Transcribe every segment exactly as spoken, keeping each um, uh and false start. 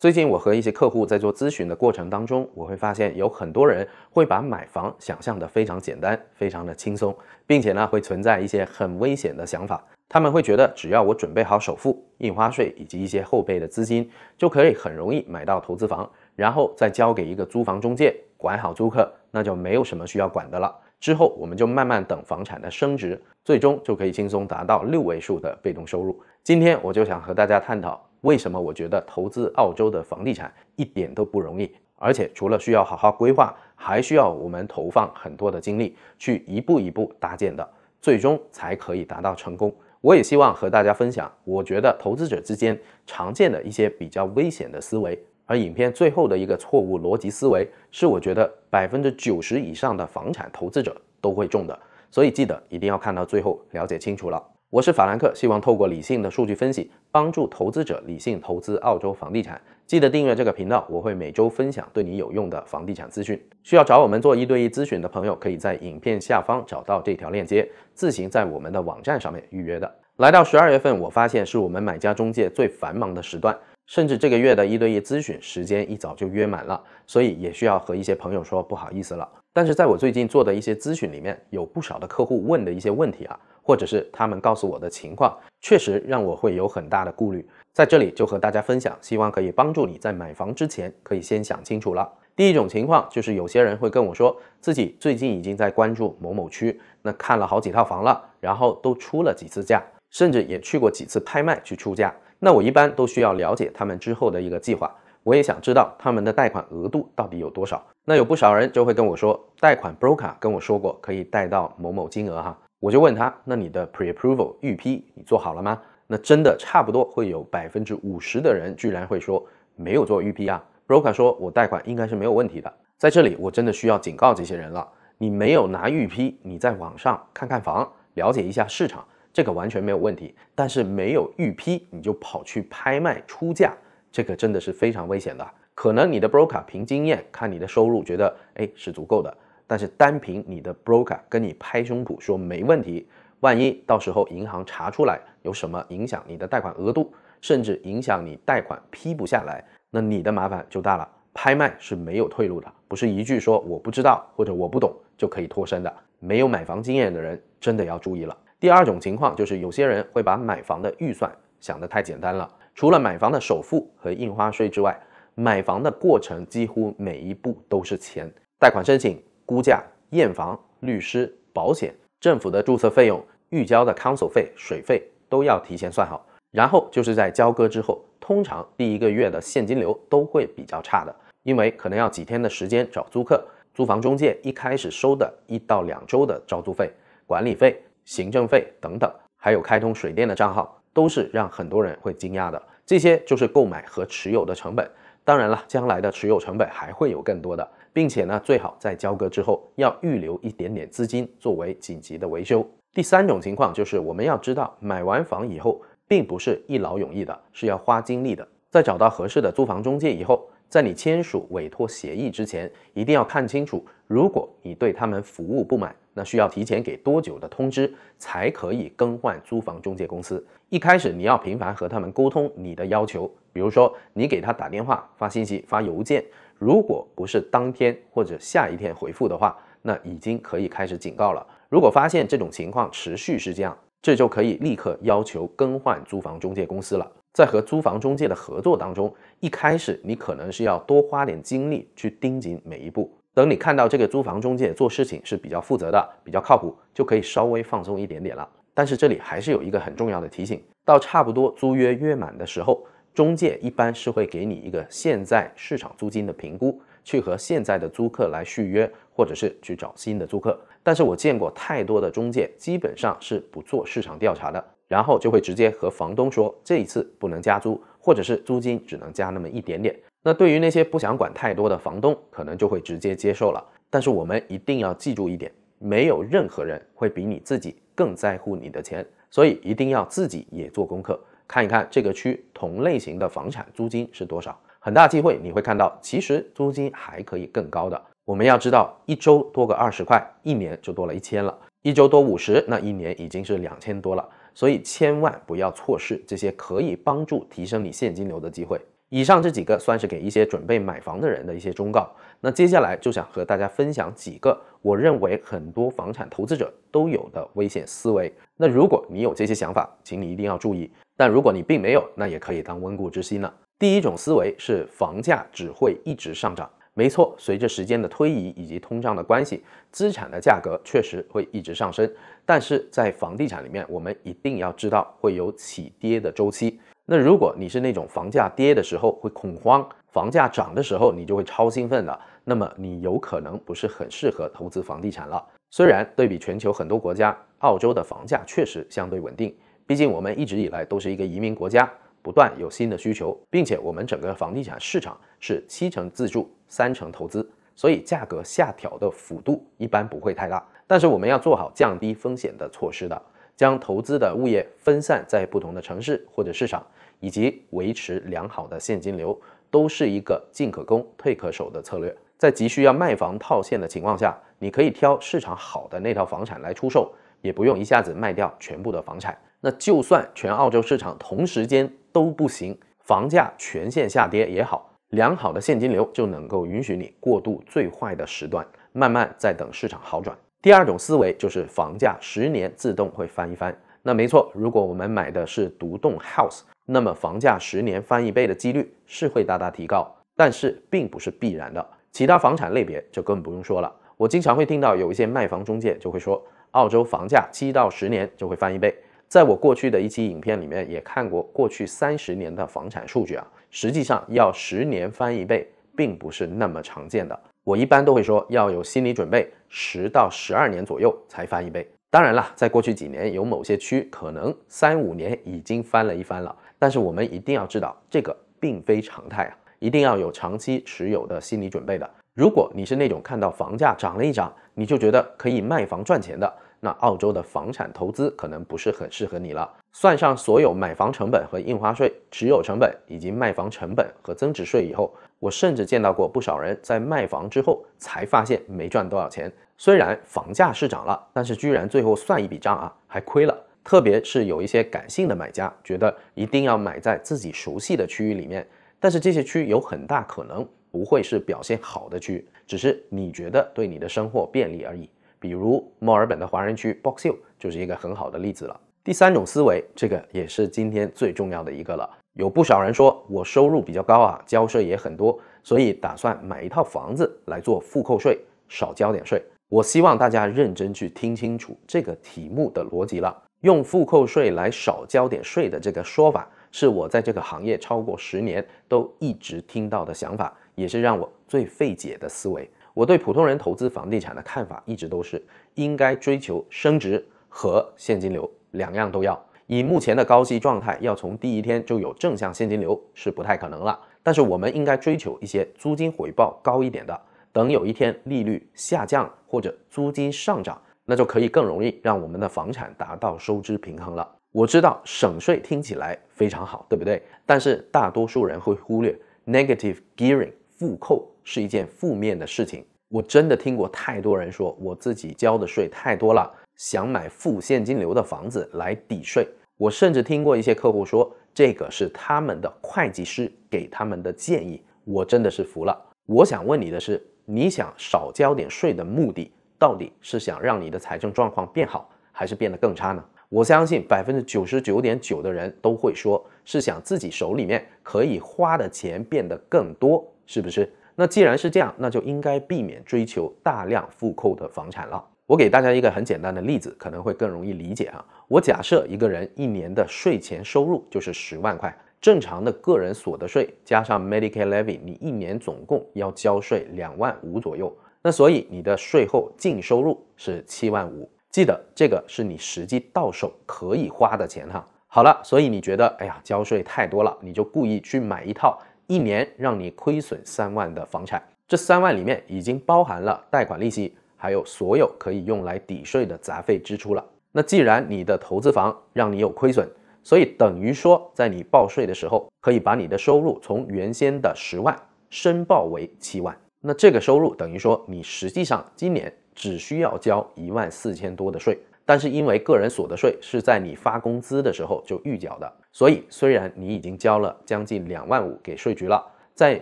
最近我和一些客户在做咨询的过程当中，我会发现有很多人会把买房想象的非常简单，非常的轻松，并且呢会存在一些很危险的想法。他们会觉得只要我准备好首付、印花税以及一些后备的资金，就可以很容易买到投资房，然后再交给一个租房中介管好租客，那就没有什么需要管的了。之后我们就慢慢等房产的升值，最终就可以轻松达到六位数的被动收入。今天我就想和大家探讨，为什么我觉得投资澳洲的房地产一点都不容易，而且除了需要好好规划，还需要我们投放很多的精力去一步一步搭建的，最终才可以达到成功。我也希望和大家分享我觉得投资者之间常见的一些比较危险的思维，而影片最后的一个错误逻辑思维是我觉得 百分之九十 以上的房产投资者都会中的，所以记得一定要看到最后了解清楚了。我是法兰克，希望透过理性的数据分析，帮助投资者理性投资澳洲房地产。记得订阅这个频道，我会每周分享对你有用的房地产资讯。需要找我们做一对一咨询的朋友，可以在影片下方找到这条链接，自行在我们的网站上面预约的。来到十二月份，我发现是我们买家中介最繁忙的时段，甚至这个月的一对一咨询时间一早就约满了，所以也需要和一些朋友说不好意思了。但是在我最近做的一些咨询里面，有不少的客户问的一些问题啊，或者是他们告诉我的情况，确实让我会有很大的顾虑，在这里就和大家分享，希望可以帮助你在买房之前可以先想清楚了。第一种情况就是有些人会跟我说，自己最近已经在关注某某区，那看了好几套房了，然后都出了几次价，甚至也去过几次拍卖去出价。那我一般都需要了解他们之后的一个计划，我也想知道他们的贷款额度到底有多少。那有不少人就会跟我说，贷款 broker 跟我说过可以贷到某某金额哈，我就问他，那你的 pre-approval 预批你做好了吗？那真的差不多会有 百分之五十 的人居然会说没有做预批啊， broker 说我贷款应该是没有问题的。在这里我真的需要警告这些人了，你没有拿预批，你在网上看看房，了解一下市场，这个完全没有问题，但是没有预批你就跑去拍卖出价，这个真的是非常危险的。可能你的 broker 凭经验看你的收入觉得哎是足够的，但是单凭你的 broker 跟你拍胸脯说没问题，万一到时候银行查出来有什么影响你的贷款额度，甚至影响你贷款批不下来，那你的麻烦就大了。拍卖是没有退路的，不是一句说我不知道或者我不懂就可以脱身的，没有买房经验的人真的要注意了。第二种情况就是有些人会把买房的预算想得太简单了，除了买房的首付和印花税之外，买房的过程几乎每一步都是钱，贷款申请、估价、验房、律师、保险、政府的注册费用、预交的 council 费、水费都要提前算好，然后就是在交割之后，通常第一个月的现金流都会比较差的，因为可能要几天的时间找租客，租房中介一开始收的一到两周的招租费、管理费、行政费等等，还有开通水电的账号，都是让很多人会惊讶的。这些就是购买和持有的成本，当然了，将来的持有成本还会有更多的，并且呢，最好在交割之后要预留一点点资金作为紧急的维修。第三种情况就是我们要知道，买完房以后并不是一劳永逸的，是要花精力的。在找到合适的租房中介以后，在你签署委托协议之前，一定要看清楚，如果你对他们服务不满，那需要提前给多久的通知才可以更换租房中介公司。一开始你要频繁和他们沟通你的要求，比如说你给他打电话、发信息、发邮件，如果不是当天或者下一天回复的话，那已经可以开始警告了。如果发现这种情况持续是这样，这就可以立刻要求更换租房中介公司了。在和租房中介的合作当中，一开始你可能是要多花点精力去盯紧每一步，等你看到这个租房中介做事情是比较负责的、比较靠谱，就可以稍微放松一点点了。但是这里还是有一个很重要的提醒，到差不多租约约满的时候，中介一般是会给你一个现在市场租金的评估，去和现在的租客来续约，或者是去找新的租客。但是我见过太多的中介基本上是不做市场调查的，然后就会直接和房东说这一次不能加租，或者是租金只能加那么一点点。那对于那些不想管太多的房东，可能就会直接接受了。但是我们一定要记住一点，没有任何人会比你自己更在乎你的钱，所以一定要自己也做功课，看一看这个区同类型的房产租金是多少。很大机会你会看到，其实租金还可以更高的。我们要知道，一周多个二十块，一年就多了一千了；一周多五十，那一年已经是两千多了。所以千万不要错失这些可以帮助提升你现金流的机会。以上这几个算是给一些准备买房的人的一些忠告。那接下来就想和大家分享几个我认为很多房产投资者都有的危险思维。那如果你有这些想法，请你一定要注意；但如果你并没有，那也可以当温故知新了。第一种思维是房价只会一直上涨。没错，随着时间的推移以及通胀的关系，资产的价格确实会一直上升。但是在房地产里面，我们一定要知道会有起跌的周期。 那如果你是那种房价跌的时候会恐慌，房价涨的时候你就会超兴奋的，那么你有可能不是很适合投资房地产了。虽然对比全球很多国家，澳洲的房价确实相对稳定，毕竟我们一直以来都是一个移民国家，不断有新的需求，并且我们整个房地产市场是七成自住，三成投资，所以价格下调的幅度一般不会太大。但是我们要做好降低风险的措施的，将投资的物业分散在不同的城市或者市场。 以及维持良好的现金流，都是一个进可攻、退可守的策略。在急需要卖房套现的情况下，你可以挑市场好的那套房产来出售，也不用一下子卖掉全部的房产。那就算全澳洲市场同时间都不行，房价全线下跌也好，良好的现金流就能够允许你过渡最坏的时段，慢慢再等市场好转。第二种思维就是房价十年自动会翻一番。那没错，如果我们买的是独栋 house。 那么房价十年翻一倍的几率是会大大提高，但是并不是必然的。其他房产类别就更不用说了。我经常会听到有一些卖房中介就会说，澳洲房价七到十年就会翻一倍。在我过去的一期影片里面也看过过去三十年的房产数据啊，实际上要十年翻一倍并不是那么常见的。我一般都会说要有心理准备，十到十二年左右才翻一倍。当然啦，在过去几年有某些区可能三五年已经翻了一番了。 但是我们一定要知道，这个并非常态啊，一定要有长期持有的心理准备的。如果你是那种看到房价涨了一涨，你就觉得可以卖房赚钱的，那澳洲的房产投资可能不是很适合你了。算上所有买房成本和印花税、持有成本以及卖房成本和增值税以后，我甚至见到过不少人在卖房之后才发现没赚多少钱。虽然房价是涨了，但是居然最后算一笔账啊，还亏了。 特别是有一些感性的买家，觉得一定要买在自己熟悉的区域里面，但是这些区有很大可能不会是表现好的区，只是你觉得对你的生活便利而已。比如墨尔本的华人区 Box Hill 就是一个很好的例子了。第三种思维，这个也是今天最重要的一个了。有不少人说我收入比较高啊，交税也很多，所以打算买一套房子来做复扣税，少交点税。我希望大家认真去听清楚这个题目的逻辑了。 用复扣税来少交点税的这个说法，是我在这个行业超过十年都一直听到的想法，也是让我最费解的思维。我对普通人投资房地产的看法一直都是，应该追求升值和现金流，两样都要。以目前的高息状态，要从第一天就有正向现金流是不太可能了。但是我们应该追求一些租金回报高一点的，等有一天利率下降或者租金上涨。 那就可以更容易让我们的房产达到收支平衡了。我知道省税听起来非常好，对不对？但是大多数人会忽略 negative gearing 负扣是一件负面的事情。我真的听过太多人说，我自己交的税太多了，想买负现金流的房子来抵税。我甚至听过一些客户说，这个是他们的会计师给他们的建议。我真的是服了。我想问你的是，你想少交点税的目的？ 到底是想让你的财政状况变好，还是变得更差呢？我相信百分之九十九点九的人都会说，是想自己手里面可以花的钱变得更多，是不是？那既然是这样，那就应该避免追求大量复扣的房产了。我给大家一个很简单的例子，可能会更容易理解啊。我假设一个人一年的税前收入就是十万块，正常的个人所得税加上 Medicare levy， 你一年总共要交税两万五左右。 那所以你的税后净收入是七万五，记得这个是你实际到手可以花的钱哈。好了，所以你觉得哎呀交税太多了，你就故意去买一套一年让你亏损三万的房产，这三万里面已经包含了贷款利息，还有所有可以用来抵税的杂费支出了。那既然你的投资房让你有亏损，所以等于说在你报税的时候，可以把你的收入从原先的十万申报为七万。 那这个收入等于说，你实际上今年只需要交一万四千多的税，但是因为个人所得税是在你发工资的时候就预缴的，所以虽然你已经交了将近两万五给税局了，在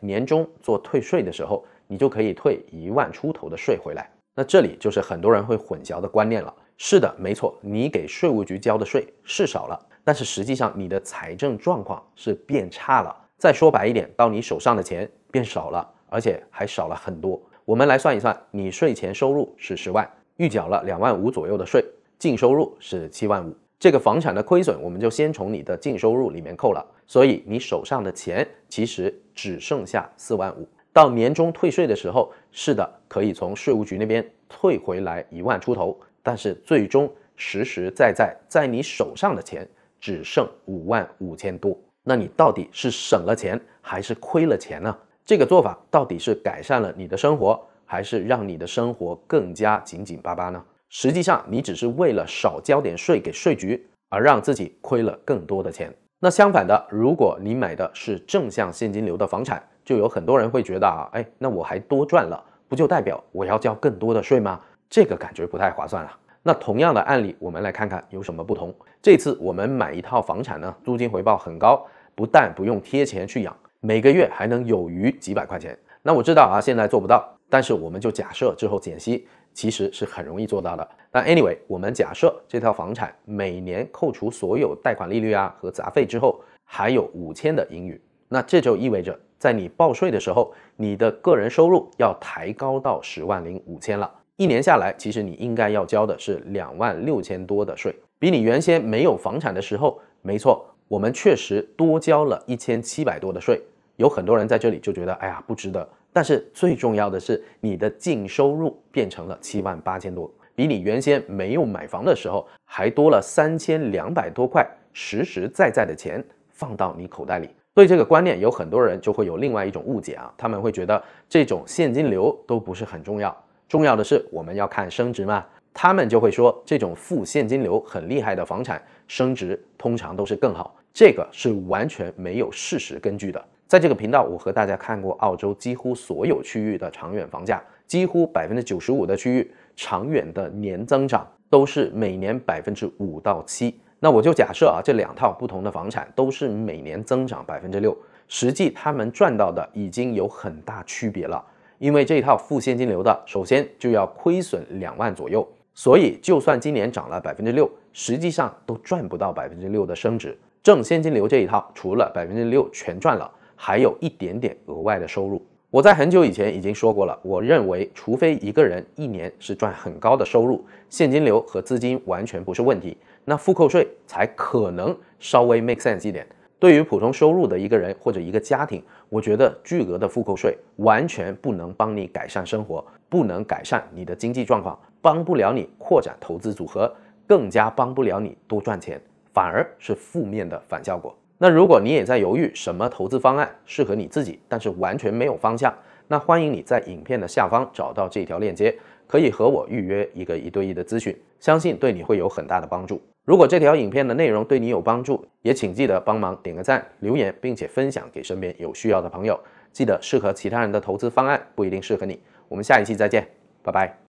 年终做退税的时候，你就可以退一万出头的税回来。那这里就是很多人会混淆的观念了。是的，没错，你给税务局交的税是少了，但是实际上你的财政状况是变差了。再说白一点，到你手上的钱变少了，而且还少了很多。我们来算一算，你税前收入是十万，预缴了两万五左右的税，净收入是七万五。这个房产的亏损，我们就先从你的净收入里面扣了，所以你手上的钱其实只剩下四万五。到年终退税的时候，是的，可以从税务局那边退回来一万出头，但是最终实实在在在你手上的钱只剩五万五千多。那你到底是省了钱还是亏了钱呢？这个做法到底是改善了你的生活，还是让你的生活更加紧紧巴巴呢？实际上你只是为了少交点税给税局而让自己亏了更多的钱。那相反的，如果你买的是正向现金流的房产，就有很多人会觉得啊，哎，那我还多赚了，不就代表我要交更多的税吗？这个感觉不太划算啊。那同样的案例，我们来看看有什么不同。这次我们买一套房产呢，租金回报很高，不但不用贴钱去养，每个月还能有余几百块钱。那我知道啊，现在做不到，但是我们就假设之后减息，其实是很容易做到的。那 anyway， 我们假设这套房产每年扣除所有贷款利率啊和杂费之后，还有五千的盈余。那这就意味着在你报税的时候，你的个人收入要抬高到十万零五千了。一年下来，其实你应该要交的是两万六千多的税，比你原先没有房产的时候，没错，我们确实多交了一千七百多的税。有很多人在这里就觉得，哎呀，不值得。但是最重要的是，你的净收入变成了七万八千多，比你原先没有买房的时候还多了三千两百多块实实在在的钱放到你口袋里。对这个观念，有很多人就会有另外一种误解啊，他们会觉得这种现金流都不是很重要，重要的是我们要看升值嘛。他们就会说，这种负现金流很厉害的房产升值通常都是更好，这个是完全没有事实根据的。在这个频道，我和大家看过澳洲几乎所有区域的长远房价，几乎 百分之九十五 的区域长远的年增长都是每年 百分之五 到 百分之七。 那我就假设啊，这两套不同的房产都是每年增长 百分之六， 实际他们赚到的已经有很大区别了。因为这一套负现金流的，首先就要亏损两万左右，所以就算今年涨了 百分之六， 实际上都赚不到 百分之六 的升值。正现金流这一套除了 百分之六 全赚了，还有一点点额外的收入。我在很久以前已经说过了，我认为除非一个人一年是赚很高的收入，现金流和资金完全不是问题，那复扣税才可能稍微 make sense 一点。对于普通收入的一个人或者一个家庭，我觉得巨额的复扣税完全不能帮你改善生活，不能改善你的经济状况，帮不了你扩展投资组合，更加帮不了你多赚钱，反而是负面的反效果。那如果你也在犹豫什么投资方案适合你自己，但是完全没有方向，那欢迎你在影片的下方找到这条链接，可以和我预约一个一对一的咨询，相信对你会有很大的帮助。如果这条影片的内容对你有帮助，也请记得帮忙点个赞、留言，并且分享给身边有需要的朋友。记得适合其他人的投资方案不一定适合你。我们下一期再见，拜拜。